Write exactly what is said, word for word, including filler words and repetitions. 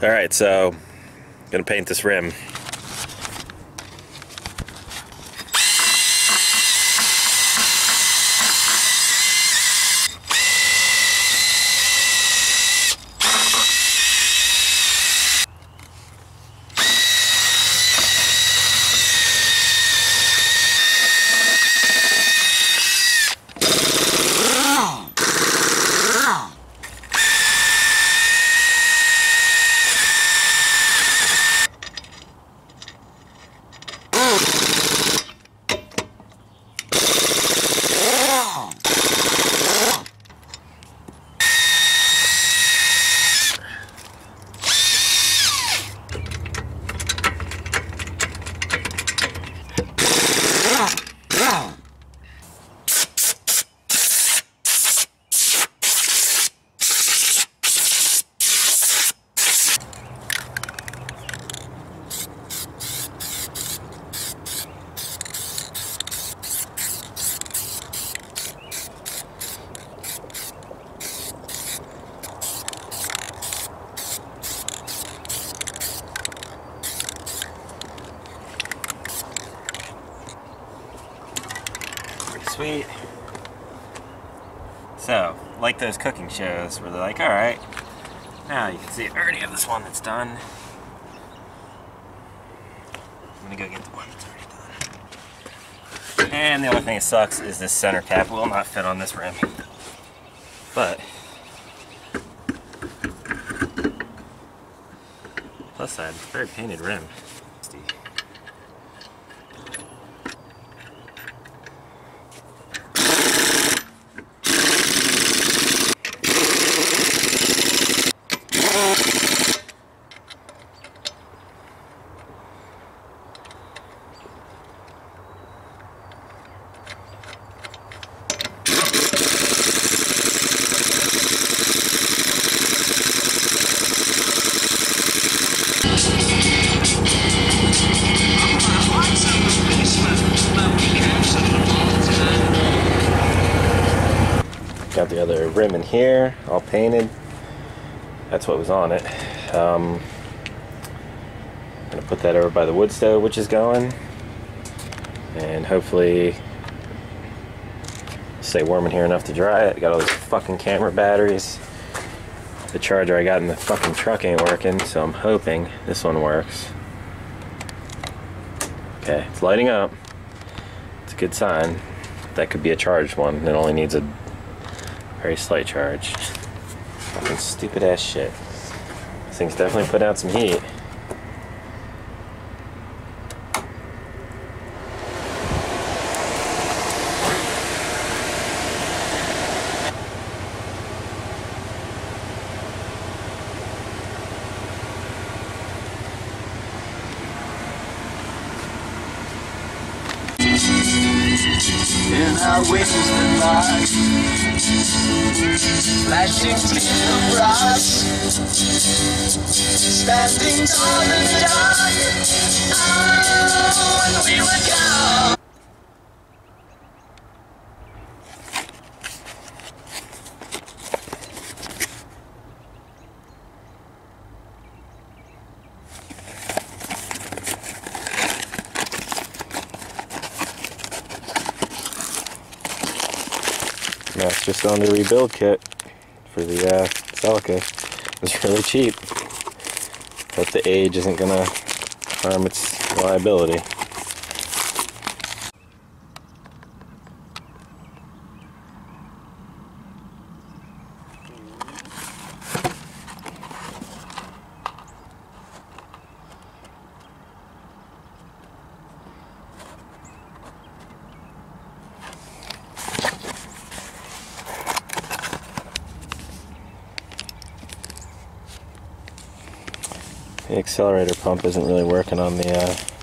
All right, so I'm gonna paint this rim. Sweet. So, like those cooking shows where they're like, all right, now you can see I already have this one that's done. I'm gonna go get the one that's already done. And the only thing that sucks is this center cap will not fit on this rim. But, plus side, very painted rim. Got the other rim in here, all painted. That's what was on it. Um, I'm gonna put that over by the wood stove, which is going, and hopefully stay warm in here enough to dry it. Got all these fucking camera batteries. The charger I got in the fucking truck ain't working, so I'm hoping this one works. Okay, it's lighting up. It's a good sign. That could be a charged one. It only needs a very slight charge. Fucking stupid ass shit. This thing's definitely put out some heat. And I witnessed the light flashing through the brush, standing on the dock. Oh, we were gone. That's just on the rebuild kit for the uh, Celica. It's really cheap. But the age isn't gonna harm its reliability. The accelerator pump isn't really working on the uh,